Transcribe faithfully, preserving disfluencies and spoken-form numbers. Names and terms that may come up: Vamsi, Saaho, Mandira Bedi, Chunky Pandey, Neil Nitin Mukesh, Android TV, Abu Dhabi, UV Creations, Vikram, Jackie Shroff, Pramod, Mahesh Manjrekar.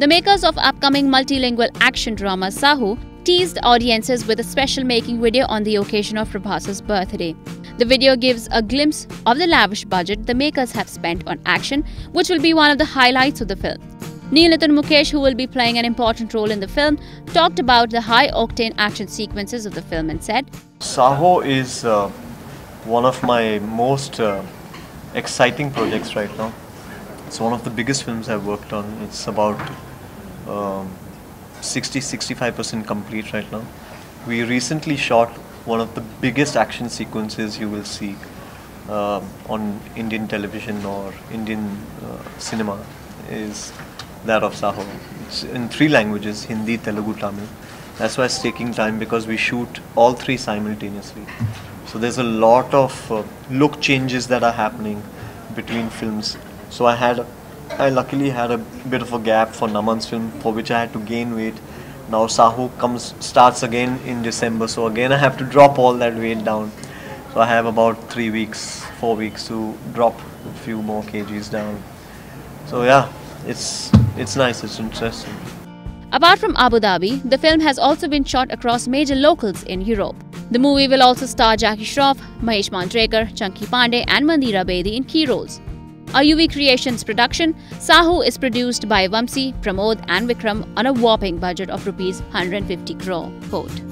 The makers of upcoming multilingual action drama Saaho teased audiences with a special making video on the occasion of Prabhas's birthday. The video gives a glimpse of the lavish budget the makers have spent on action, which will be one of the highlights of the film. Neil Nitin Mukesh, who will be playing an important role in the film, talked about the high-octane action sequences of the film and said, Saaho is uh, one of my most uh, exciting projects right now. It's one of the biggest films I've worked on. It's about sixty to sixty-five percent um, complete right now. We recently shot one of the biggest action sequences you will see uh, on Indian television or Indian uh, cinema is that of Saaho. It's in three languages, Hindi, Telugu, Tamil. That's why it's taking time, because we shoot all three simultaneously. So there's a lot of uh, look changes that are happening between films. So I had, I luckily had a bit of a gap for Naman's film, for which I had to gain weight. Now Saaho comes, starts again in December, so again I have to drop all that weight down. So I have about three weeks, four weeks to drop a few more kgs down. So yeah, it's it's nice, it's interesting. Apart from Abu Dhabi, the film has also been shot across major locales in Europe. The movie will also star Jackie Shroff, Mahesh Manjrekar, Chunky Pandey and Mandira Bedi in key roles. A U V Creations production, Saaho is produced by Vamsi, Pramod and Vikram on a whopping budget of rupees one hundred fifty crore.